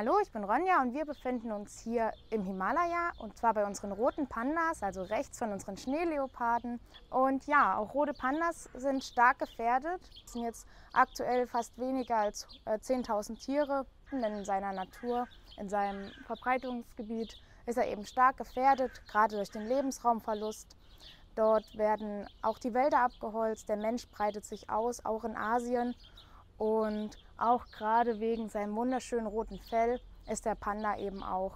Hallo, ich bin Ronja und wir befinden uns hier im Himalaya und zwar bei unseren roten Pandas, also rechts von unseren Schneeleoparden. Und ja, auch rote Pandas sind stark gefährdet. Es sind jetzt aktuell fast weniger als 10.000 Tiere, denn in seiner Natur, in seinem Verbreitungsgebiet ist er eben stark gefährdet, gerade durch den Lebensraumverlust. Dort werden auch die Wälder abgeholzt, der Mensch breitet sich aus, auch in Asien. Und auch gerade wegen seinem wunderschönen roten Fell ist der Panda eben auch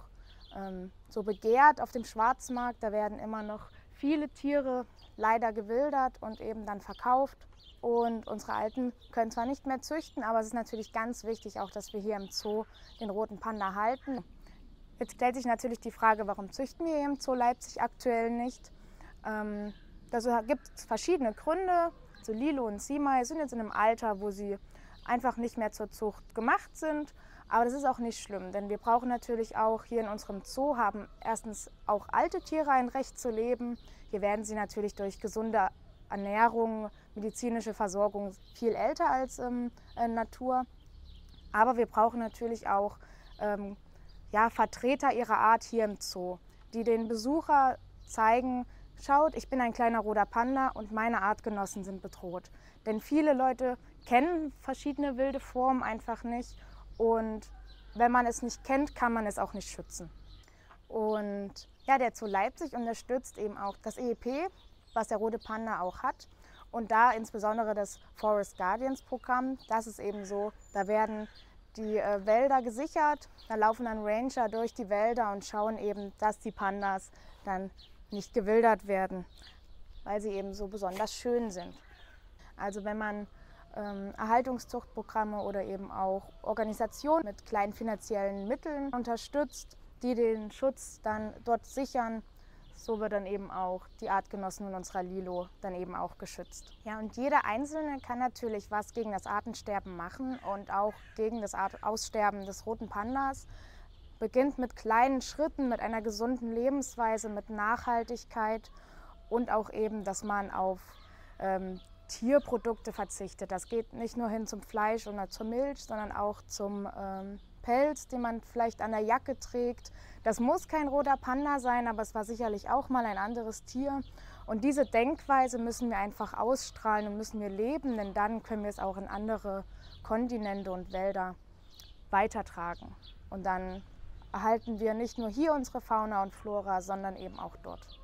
so begehrt auf dem Schwarzmarkt. Da werden immer noch viele Tiere leider gewildert und eben dann verkauft. Und unsere Alten können zwar nicht mehr züchten, aber es ist natürlich ganz wichtig auch, dass wir hier im Zoo den roten Panda halten. Jetzt stellt sich natürlich die Frage, warum züchten wir hier im Zoo Leipzig aktuell nicht? Da gibt es verschiedene Gründe. So Lilo und Simai sind jetzt in einem Alter, wo sie einfach nicht mehr zur Zucht gemacht sind. Aber das ist auch nicht schlimm, denn wir brauchen natürlich auch hier in unserem Zoo, haben erstens auch alte Tiere ein Recht zu leben. Hier werden sie natürlich durch gesunde Ernährung, medizinische Versorgung viel älter als in Natur. Aber wir brauchen natürlich auch Vertreter ihrer Art hier im Zoo, die den Besucher zeigen, schaut, ich bin ein kleiner roter Panda und meine Artgenossen sind bedroht. Denn viele Leute kennen verschiedene wilde Formen einfach nicht und wenn man es nicht kennt, kann man es auch nicht schützen. Und ja, der Zoo Leipzig unterstützt eben auch das EEP, was der rote Panda auch hat und da insbesondere das Forest Guardians Programm, das ist eben so, da werden die Wälder gesichert, da laufen dann Ranger durch die Wälder und schauen eben, dass die Pandas dann nicht gewildert werden, weil sie eben so besonders schön sind. Also wenn man Erhaltungszuchtprogramme oder eben auch Organisationen mit kleinen finanziellen Mitteln unterstützt, die den Schutz dann dort sichern, so wird dann eben auch die Artgenossen und unserer Lilo dann eben auch geschützt. Ja, und jeder Einzelne kann natürlich was gegen das Artensterben machen und auch gegen das Aussterben des roten Pandas. Beginnt mit kleinen Schritten, mit einer gesunden Lebensweise, mit Nachhaltigkeit und auch eben, dass man auf Tierprodukte verzichtet. Das geht nicht nur hin zum Fleisch oder zur Milch, sondern auch zum Pelz, den man vielleicht an der Jacke trägt. Das muss kein roter Panda sein, aber es war sicherlich auch mal ein anderes Tier. Und diese Denkweise müssen wir einfach ausstrahlen und müssen wir leben, denn dann können wir es auch in andere Kontinente und Wälder weitertragen. Und dann erhalten wir nicht nur hier unsere Fauna und Flora, sondern eben auch dort.